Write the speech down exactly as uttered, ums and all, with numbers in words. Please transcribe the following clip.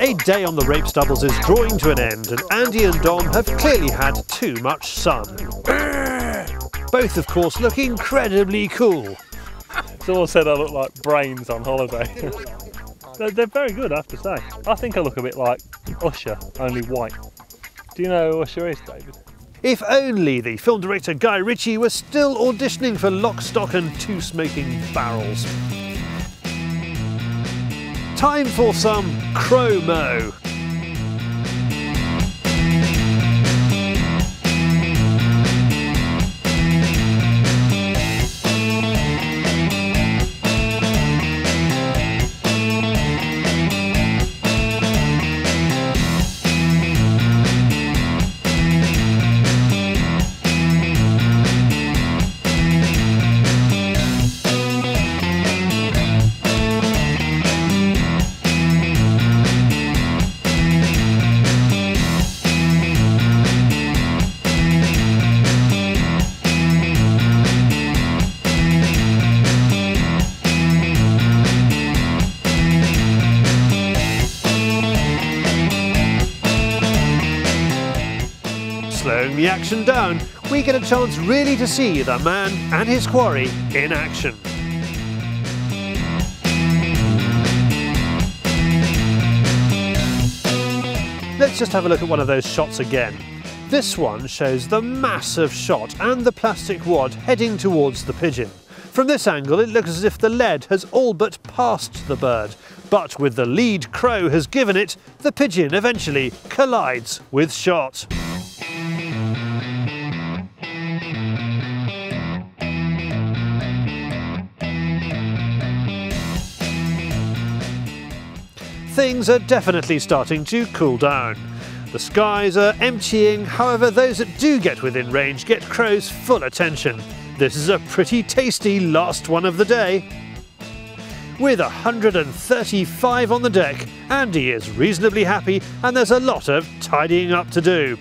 A day on the rape stubbles is drawing to an end, and Andy and Dom have clearly had too much sun. Both, of course, look incredibly cool. Someone said I look like brains on holiday. they're, they're very good, I have to say. I think I look a bit like Usher, only white. Do you know who Usher is, David? If only the film director Guy Ritchie was still auditioning for Lock, Stock and Two Smoking Barrels. Time for some chromo. Slowing the action down, we get a chance really to see the man and his quarry in action. Let's just have a look at one of those shots again. This one shows the massive shot and the plastic wad heading towards the pigeon. From this angle, it looks as if the lead has all but passed the bird, but with the lead crow has given it, the pigeon eventually collides with shot. Things are definitely starting to cool down. The skies are emptying, however those that do get within range get Crow's full attention. This is a pretty tasty last one of the day. With one hundred thirty-five on the deck, Andy is reasonably happy and there's a lot of tidying up to do.